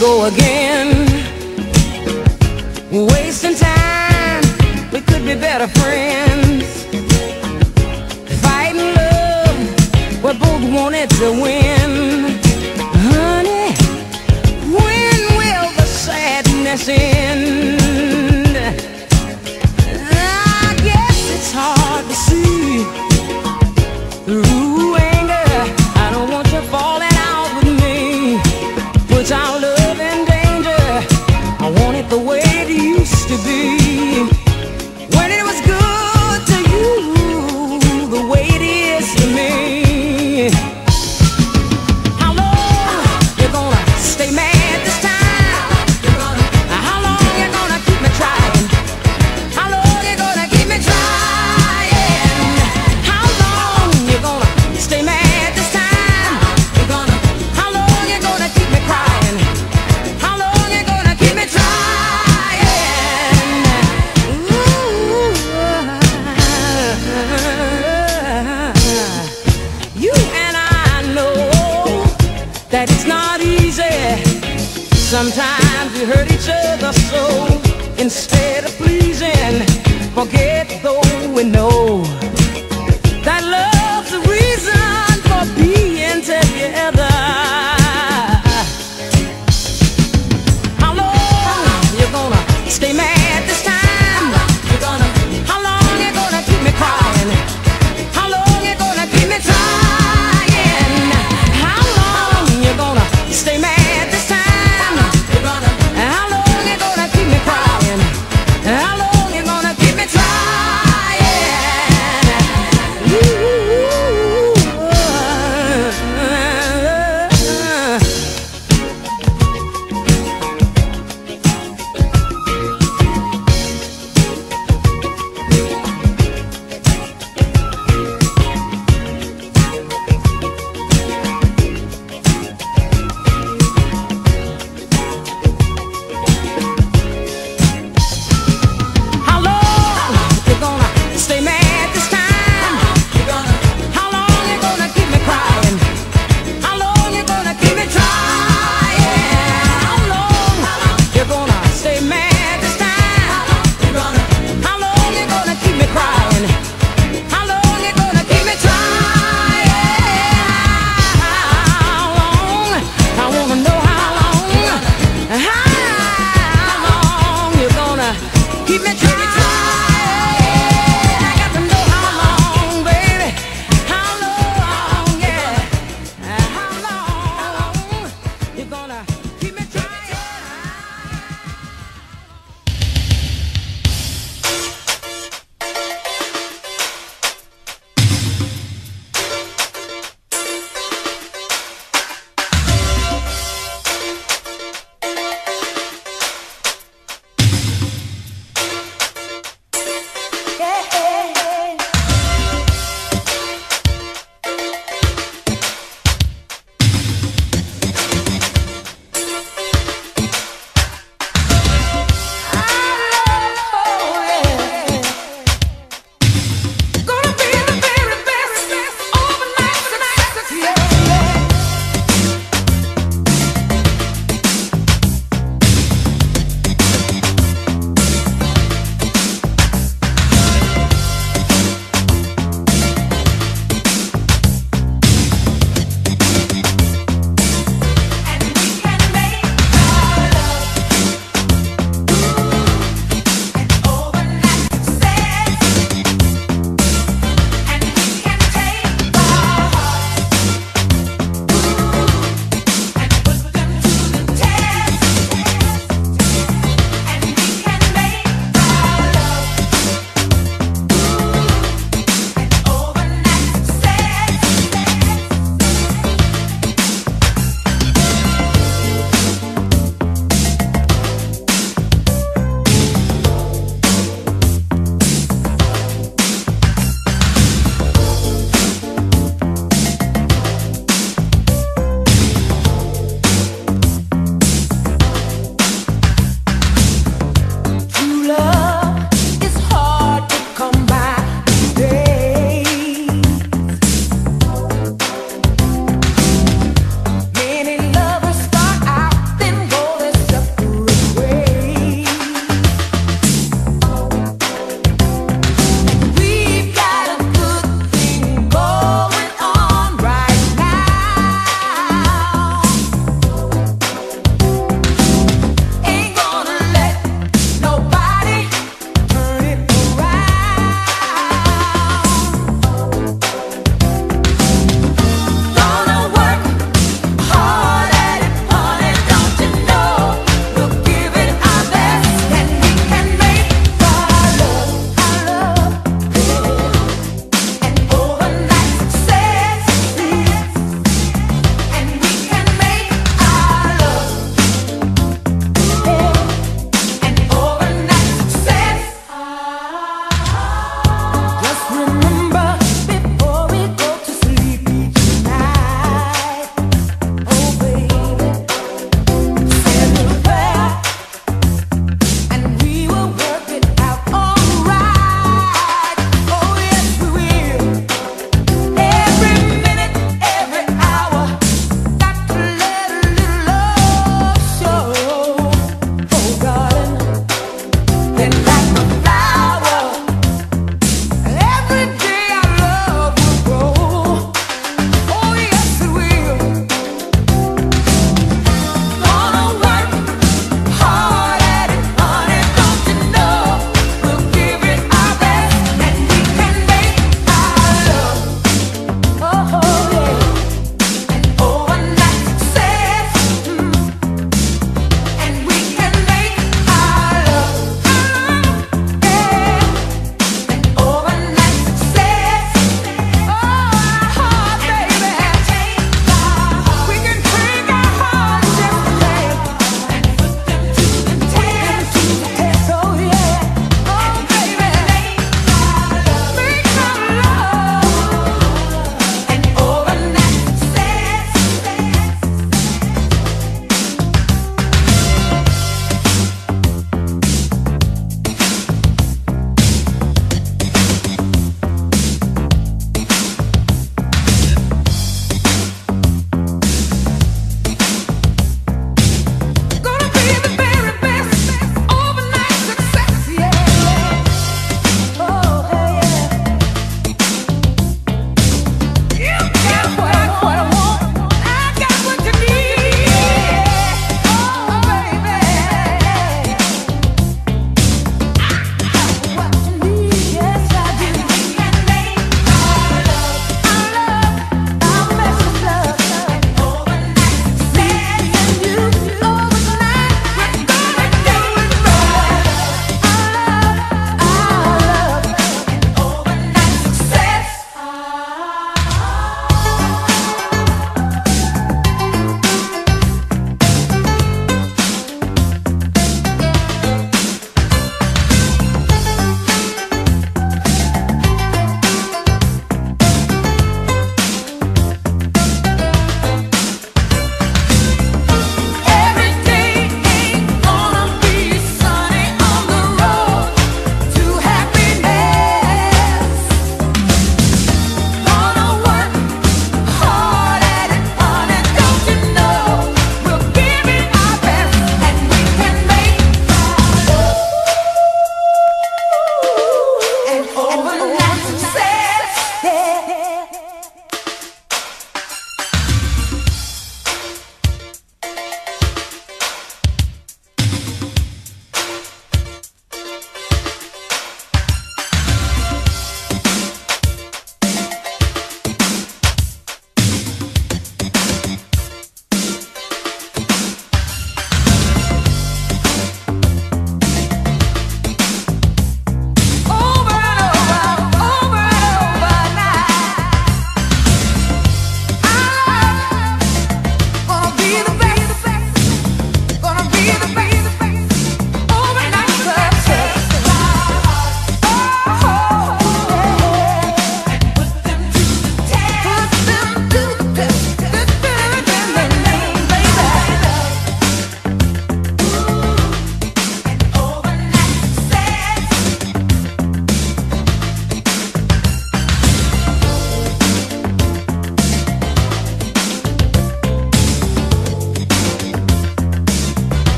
go again, wasting time. We could be better friends, fighting love. We both wanted to win, honey. When will the sadness end? I guess it's hard to see through anger. I don't want you falling out with me. Put our love in danger. I want it the way it used to be, when it was good to you, the way it is to me. How long you're gonna stay mad this time? How long you're gonna keep me trying? How long you're gonna keep me trying? How long you're gonna stay mad this time? How long you're gonna keep me crying? How long you're gonna keep me trying? Ooh, you and I know that it's not easy. Sometimes we hurt each other, so instead of pleasing, forget though we know that love's the reason for being together. How long you're gonna stay mad this time? How long you're gonna keep me crying? How long you're gonna keep me trying? How long you're gonna stay mad this time? How long you're gonna keep me crying? How long you're gonna keep me trying?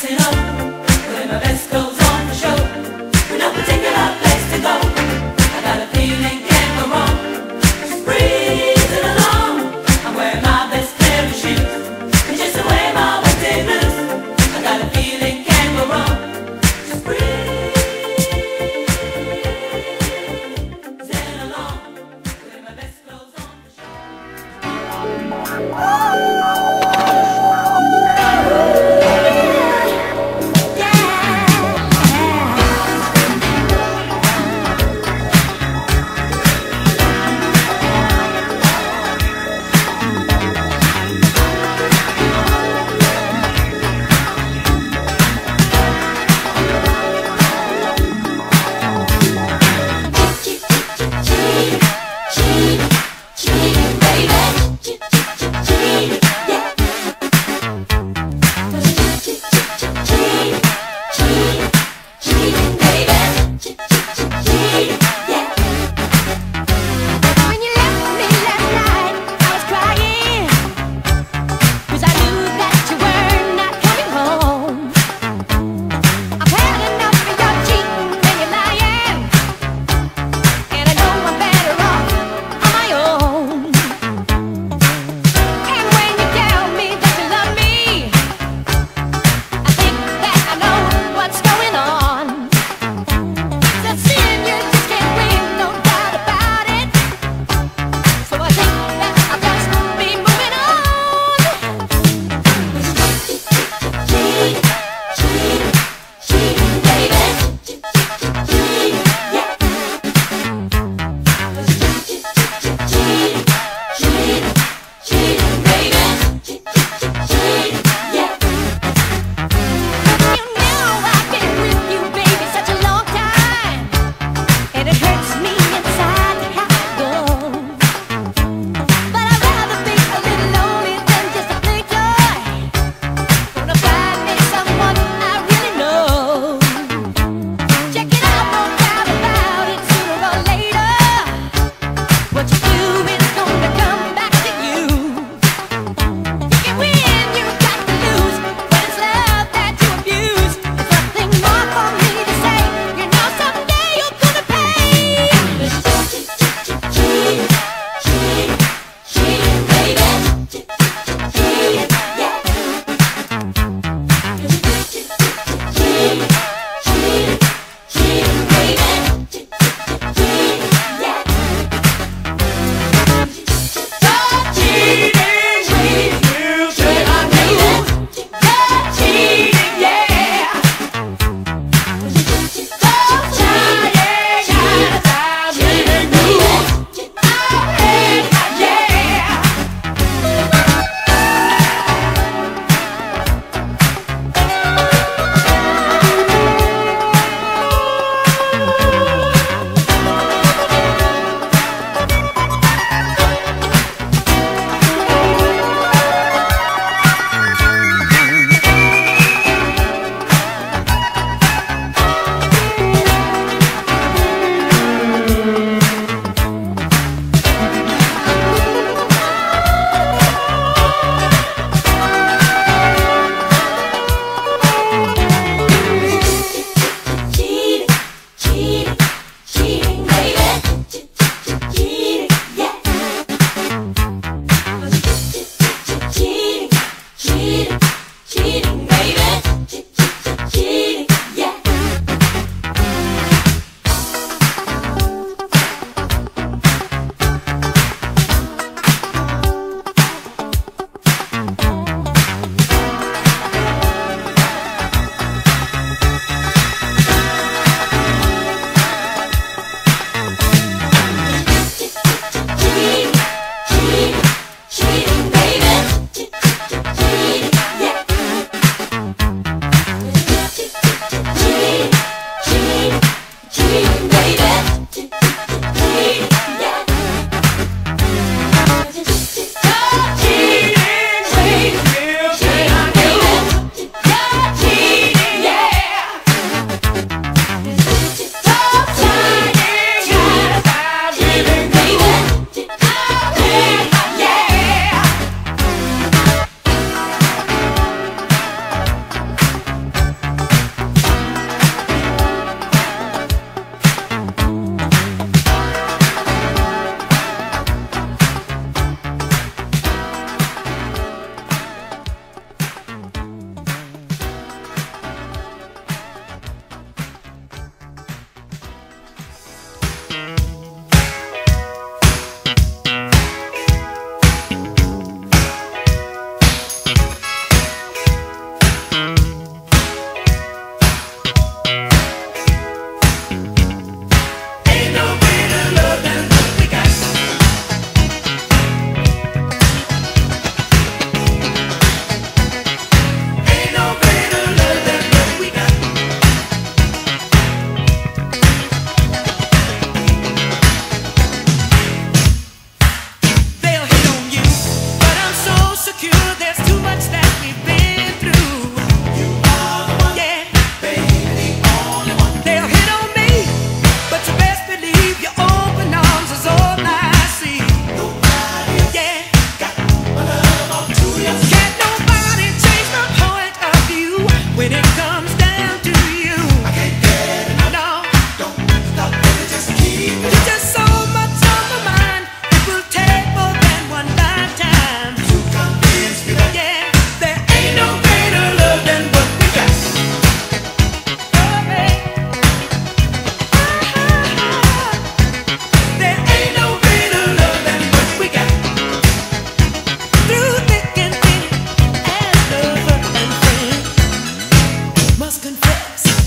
dressing up, putting my best clothes on for show, with no particular place to go. I got a feeling can't go wrong, just breezing along. I'm wearing my best pair of shoes, and just the way my waist is loose. I got a feeling can't go wrong, just breezing along, putting my best clothes on for show. Oh! Yeah!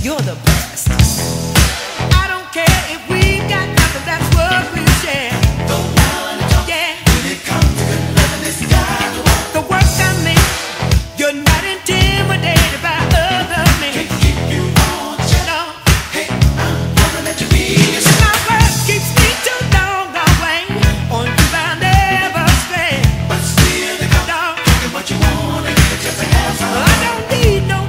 You're the best. I don't care if we got nothing, that's what we share. Don't wanna talk, yeah. When it comes to good loving, it's got to work. The work I make, you're not intimidated by other men. Can't keep you on shut up. Hey, I'm gonna let you be yourself. My work keeps me too long away. On you I never stray. But still they come down, taking what you wanna give it just to have some. I don't need no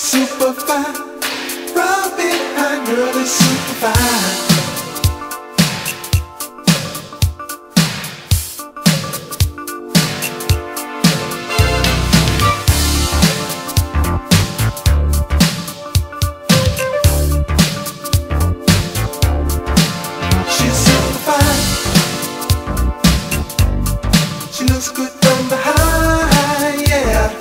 superfine, roll behind, girl, it's superfine. She's superfine. She looks good from the high, yeah.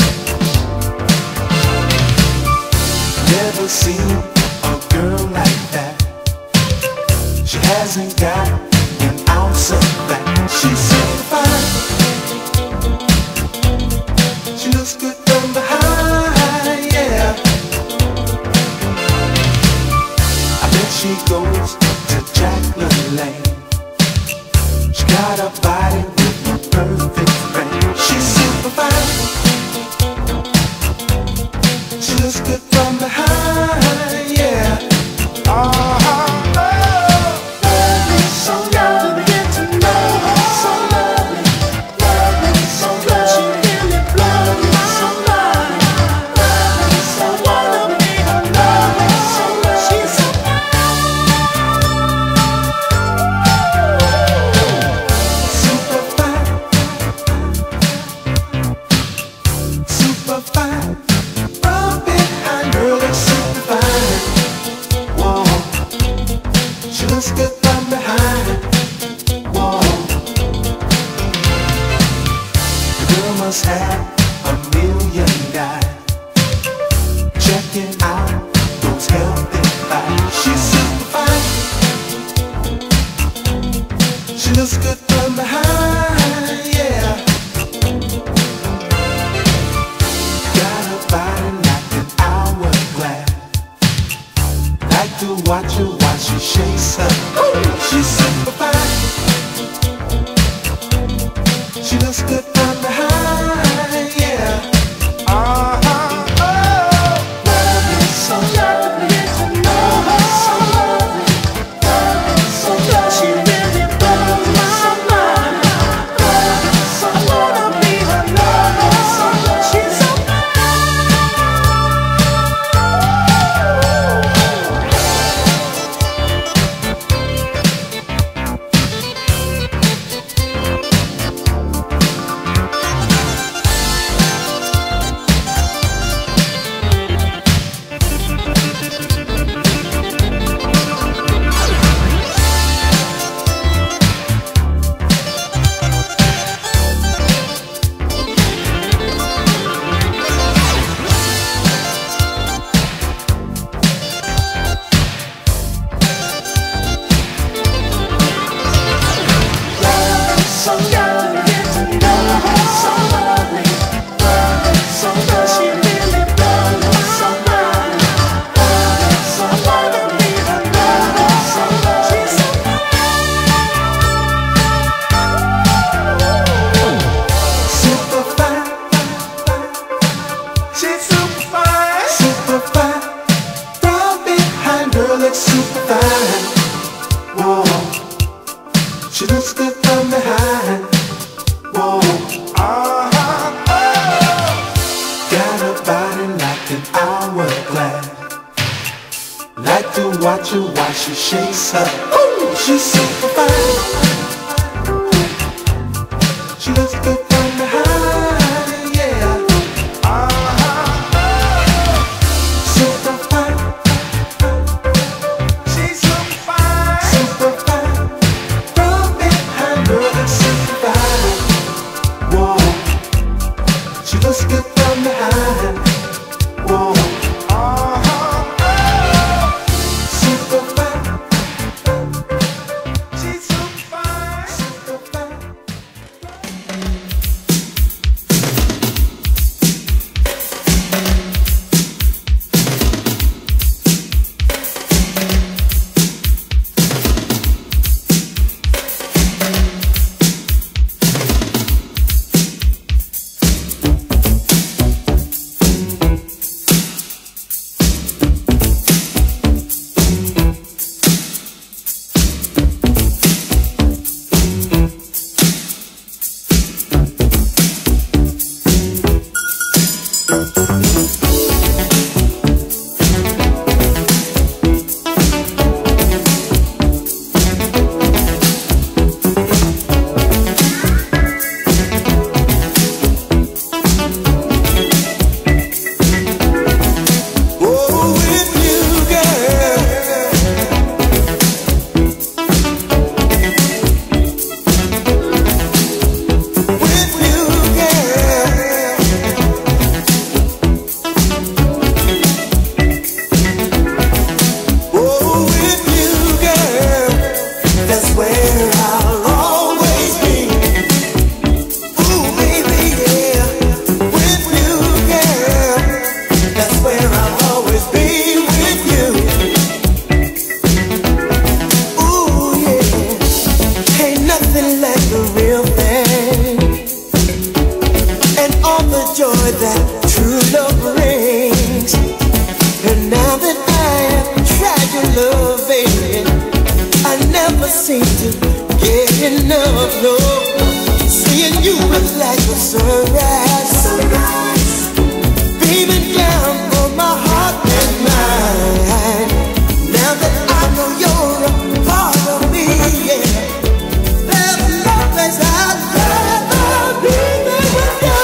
Never seen a girl like that. She hasn't got an ounce of that. She's superfine. She looks good from behind, yeah. I bet she goes lane. She got a body with a perfect frame. She's super fine. She looks good from behind, yeah. Oh, lovely, so lovely, get to know her. So lovely, lovely, so good, she really lovely, so lovely, lovely, so lovely, lovely, so lovely. She's so fine, super fine, from behind, girl, it's super fine. She looks good from behind. Whoa. The girl must have a million guys checking out those healthy vibes. She's super fine. She looks good from behind, yeah. Got a body like an hourglass. Like to watch her while she shakes her. Ooh, she's super fine. She looks good from behind, yeah. Super fine, whoa. She looks good from behind, whoa. Got a body like an hourglass. Like to watch her while she shakes her. Ooh, she's super fine. She looks good from behind. seem to get enough love. Seeing you looks like a sunrise, sunrise. Beaming down on my heart and mind. Now that I know you're a part of me, yeah, there's no place I'd rather be than with you.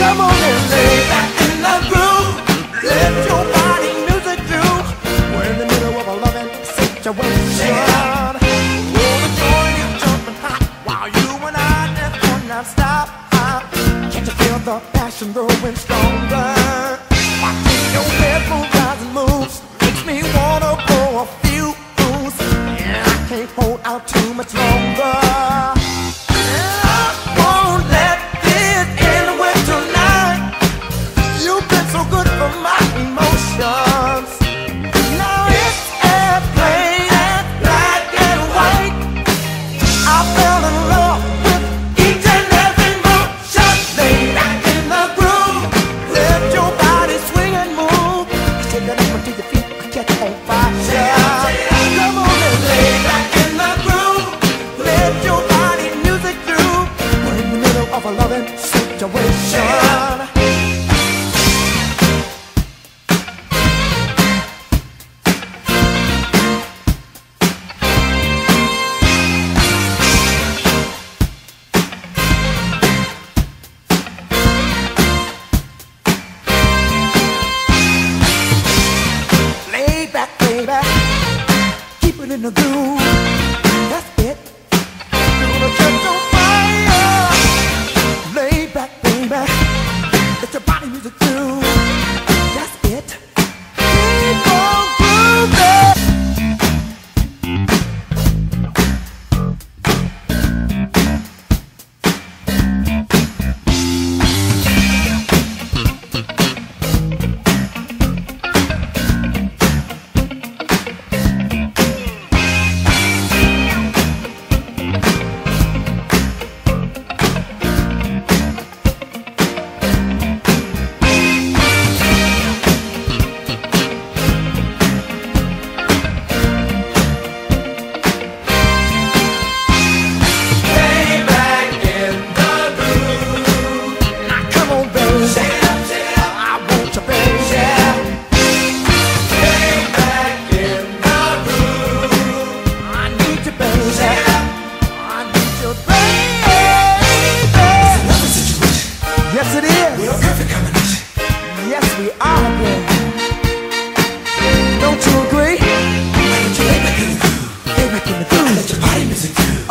Come on and lay back in the groove. Lift your body.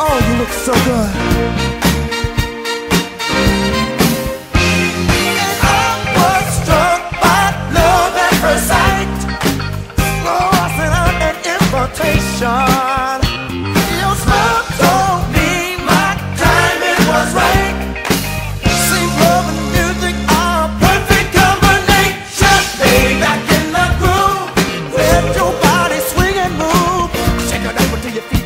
Oh, you look so good. I was struck by love at first sight. So I sent out an invitation. Your smile told me my timing was right. Seems love and music are a perfect combination. Stay back in the groove, let your body swing and move. Shake it over to your feet.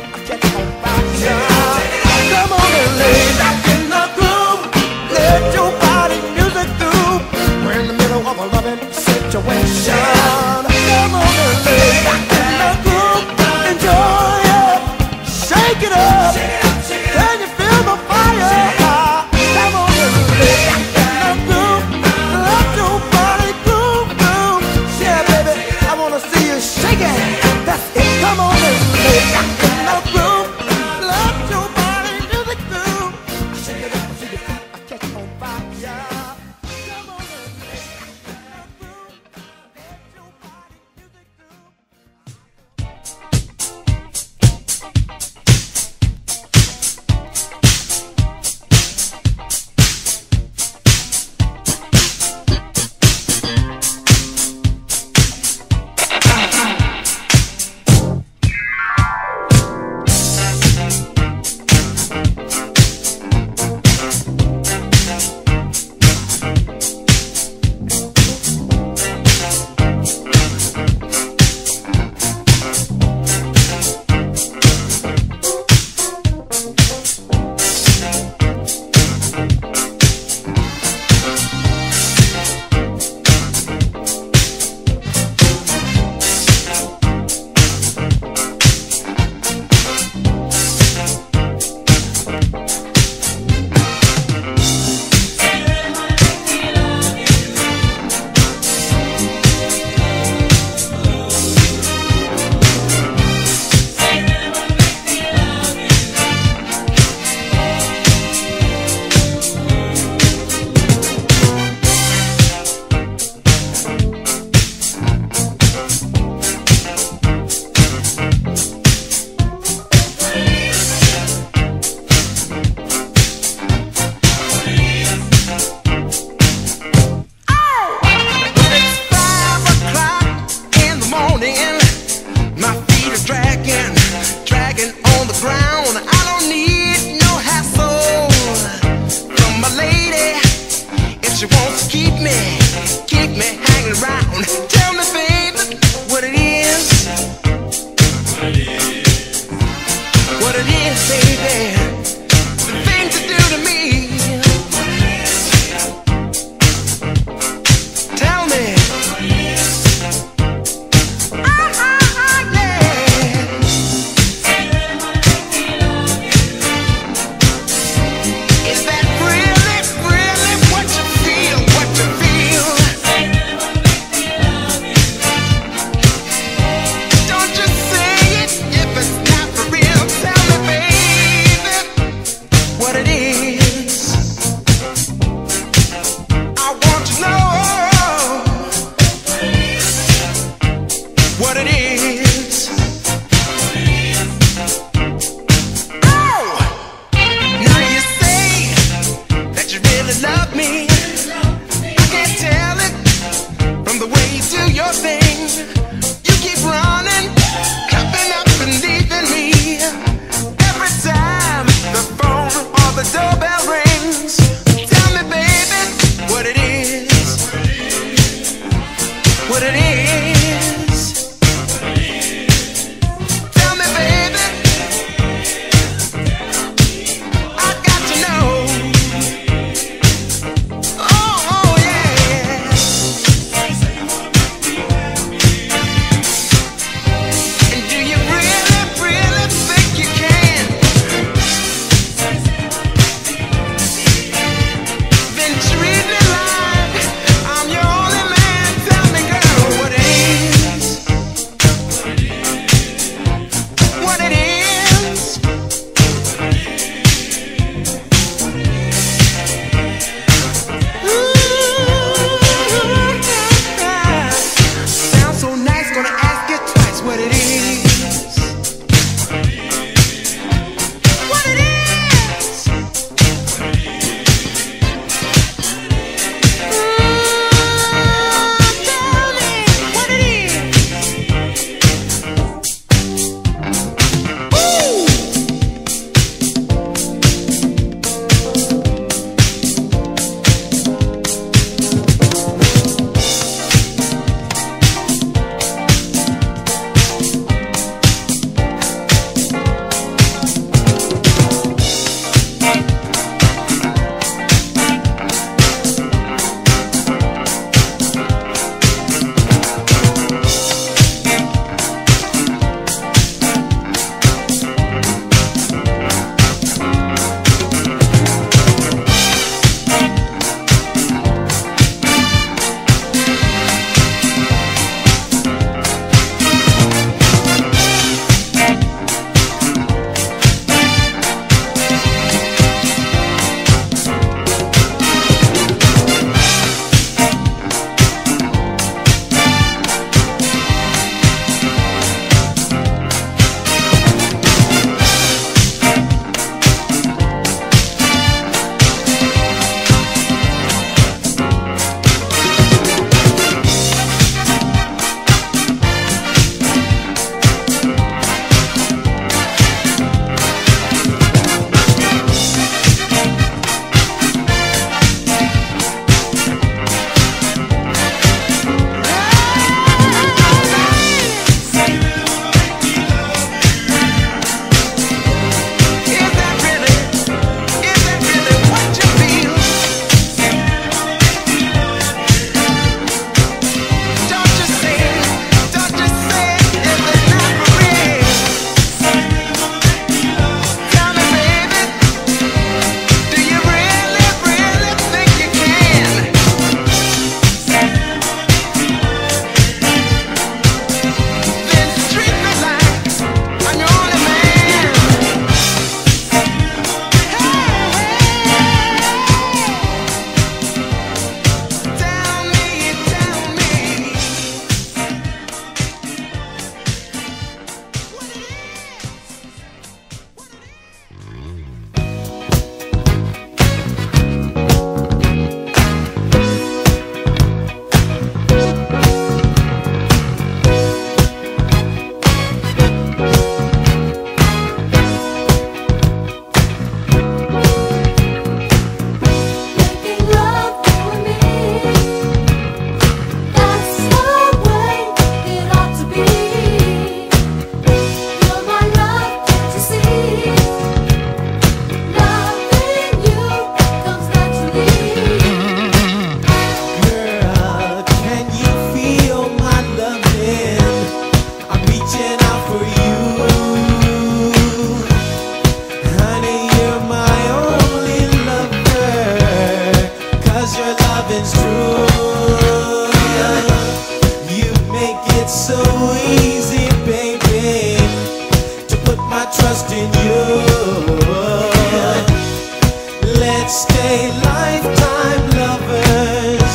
Let's stay lifetime lovers.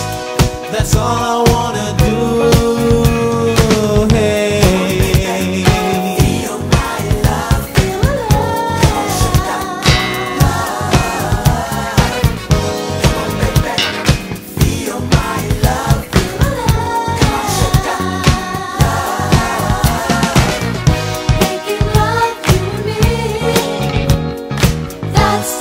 That's all I wanna do. Hey, feel my love, feel love, feel my love, making love to me. That's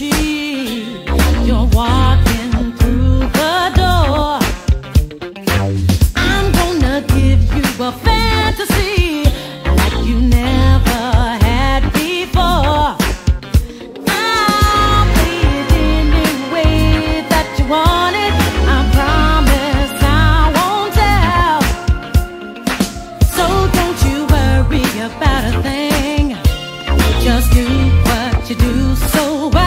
tree, you're walking through the door. I'm gonna give you a fantasy like you never had before. I'll be it any way that you want it. I promise I won't tell. So don't you worry about a thing, just do what you do so well.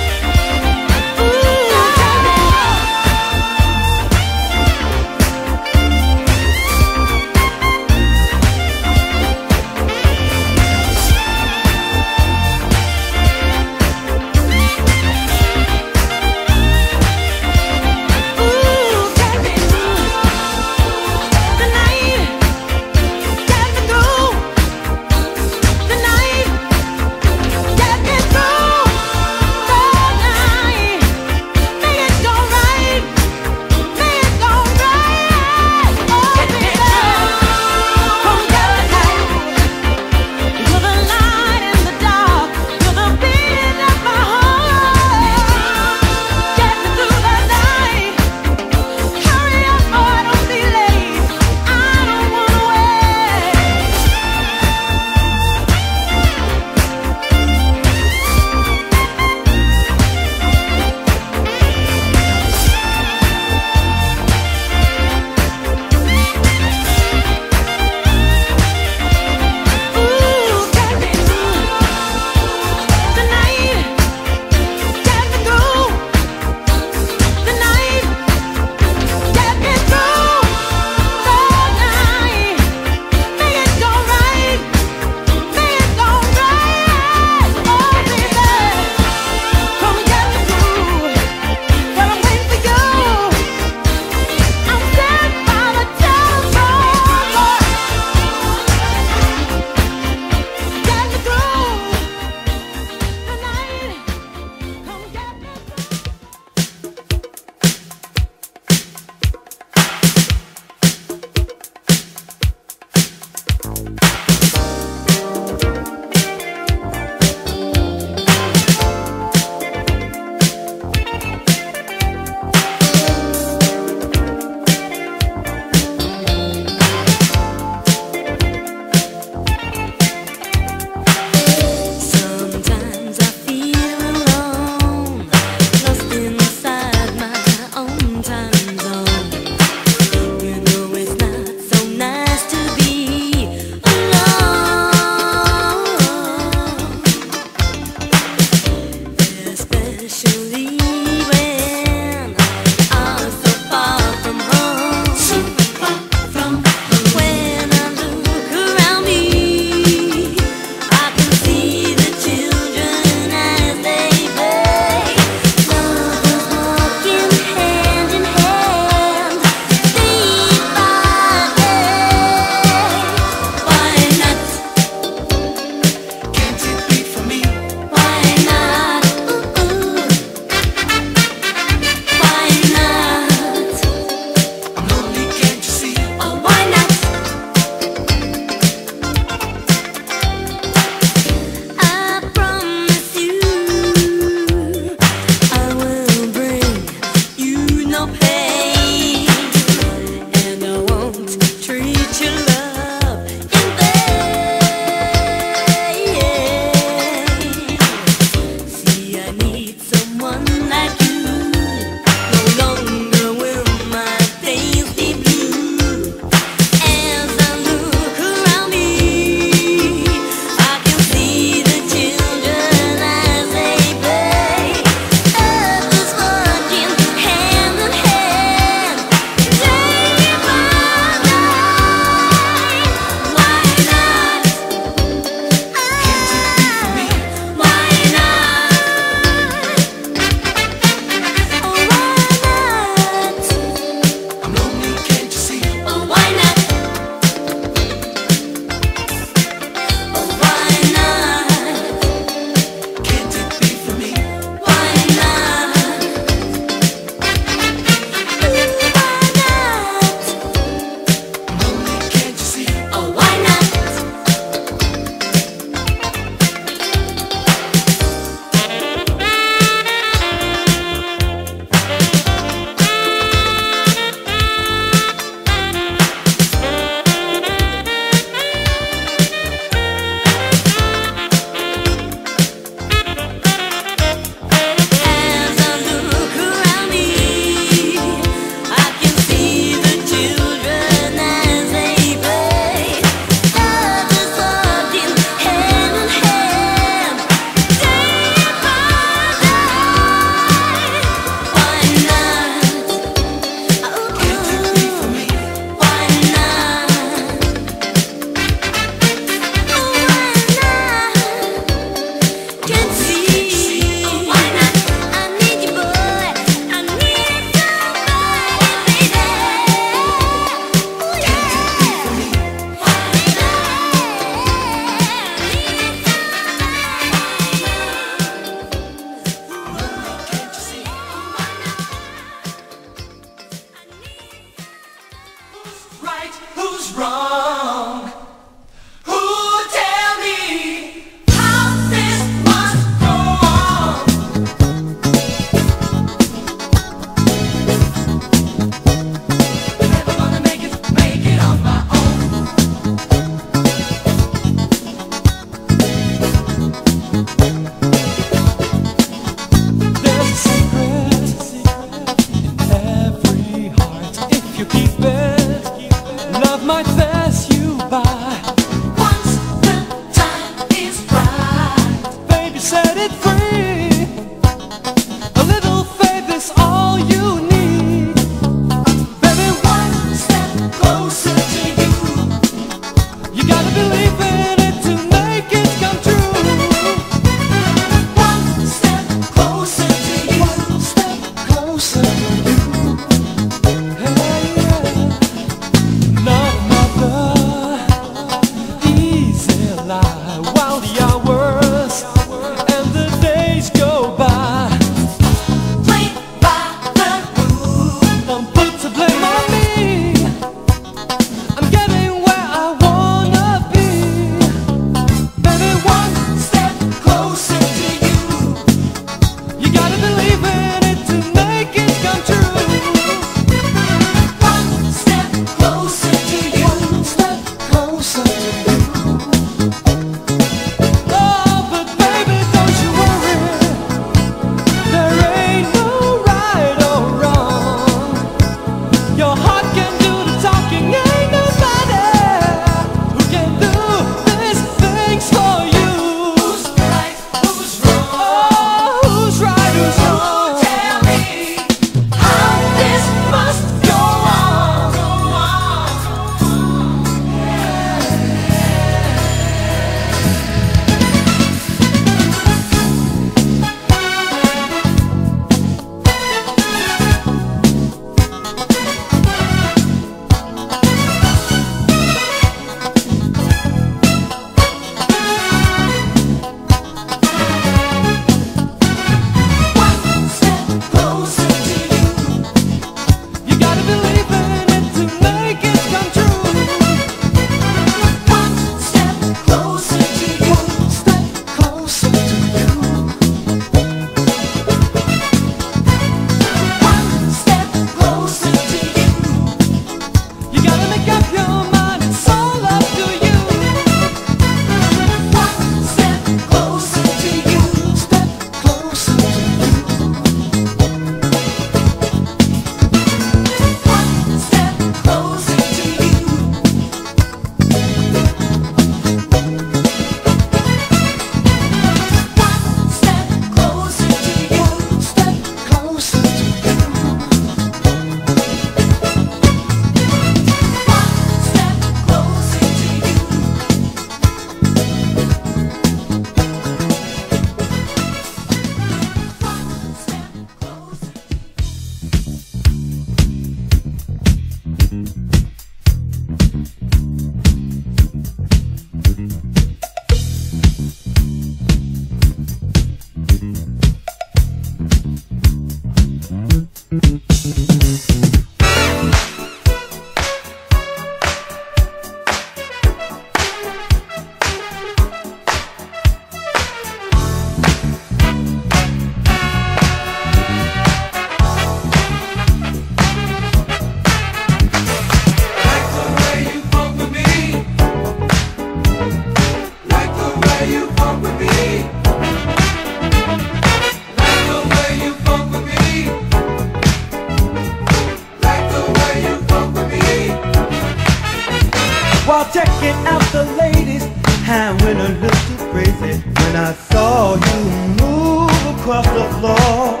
When I saw you move across the floor,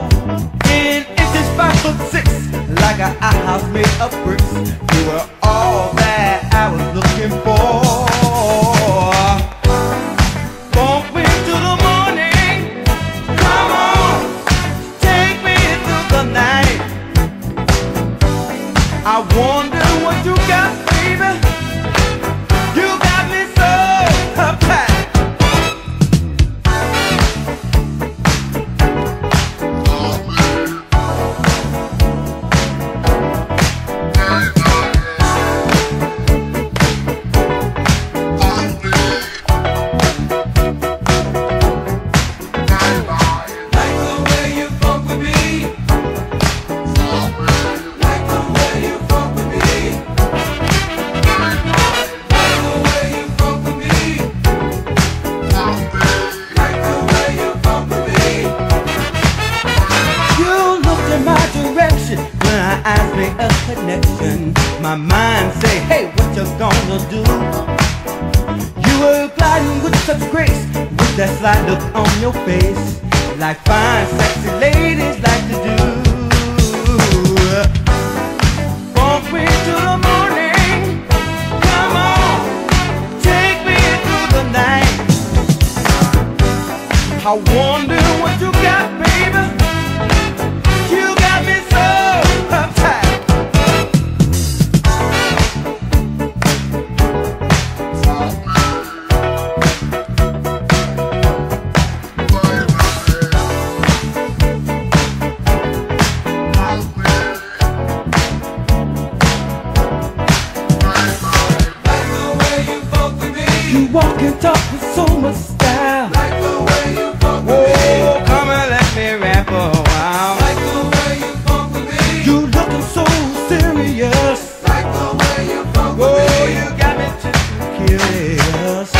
10 inches, 5'6", like a house made of bricks. You were all that I was looking for. I wonder what you got, baby. You got me so uptight. Eyes make a connection. My mind say, hey, what you gonna do? You were gliding with such grace, with that sly look on your face, like fine sexy ladies like to do. Bump me to the morning, come on, take me through the night. I wonder what you got, baby. You got me so walk and talk with so much style. Like the way you bump with me. Oh, come and let me rap for a while. Like the way you bump with me. You looking so serious. Like the way you bump with me. Oh, you got me just curious.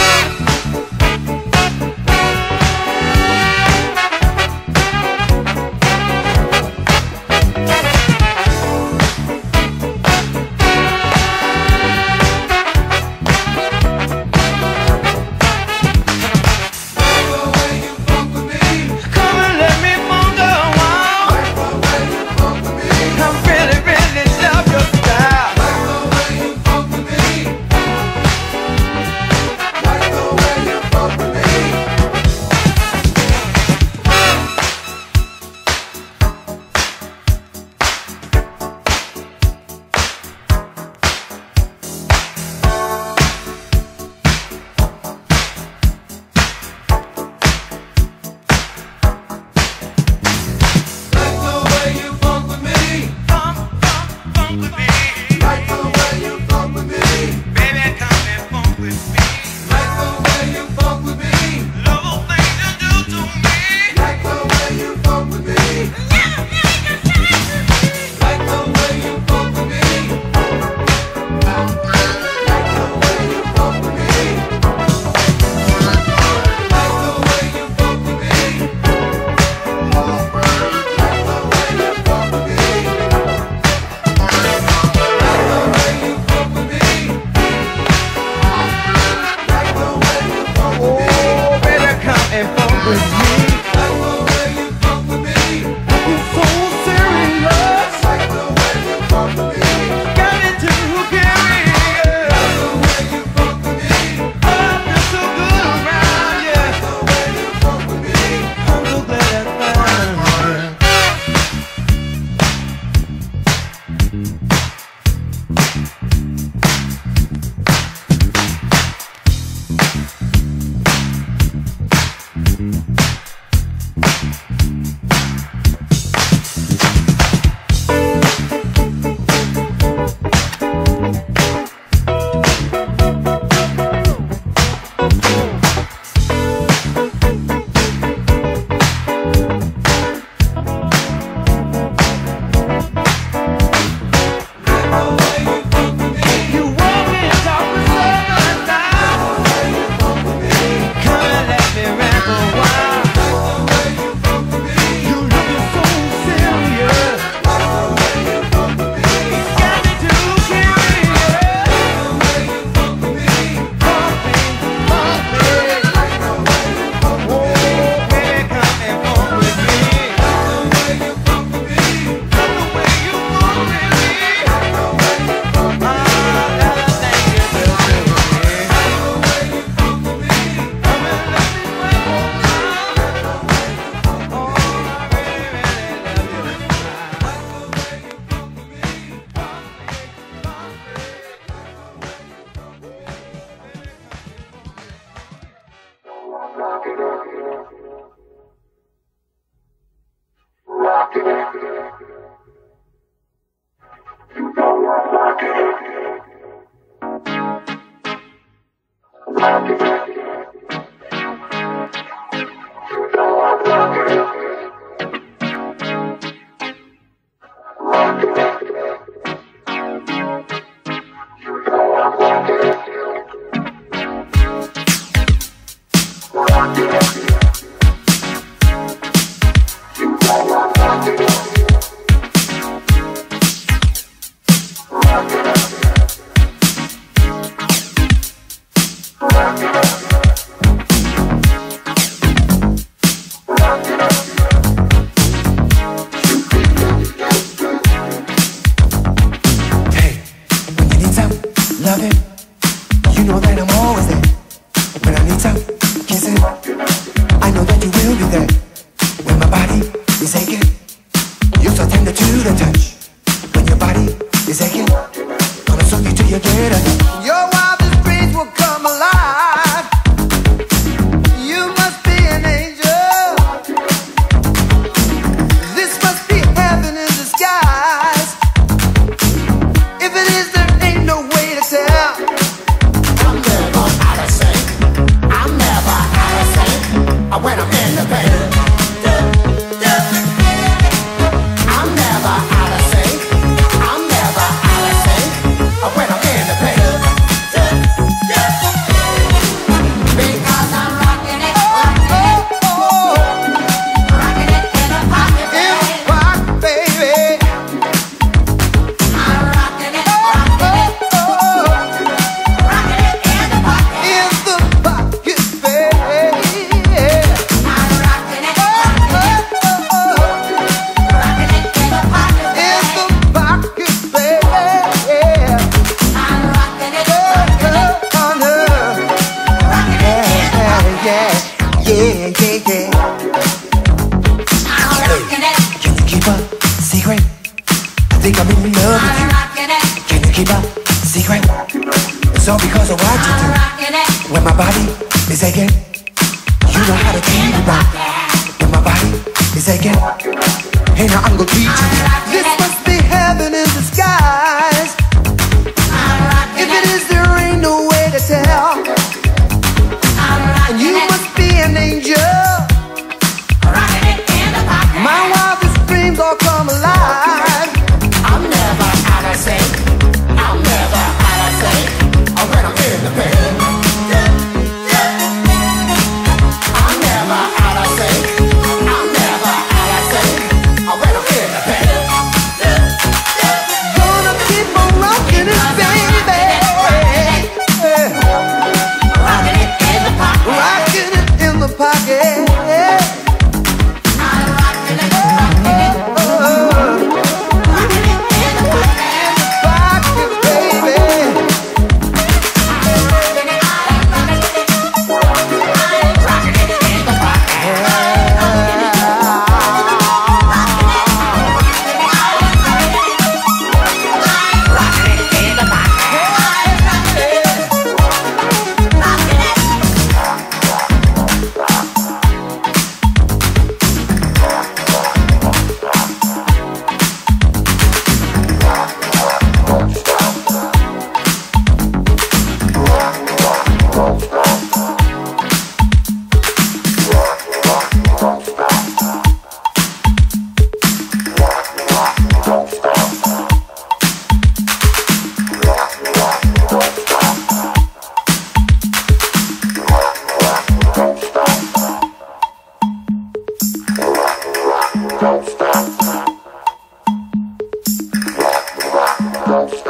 Don't stop.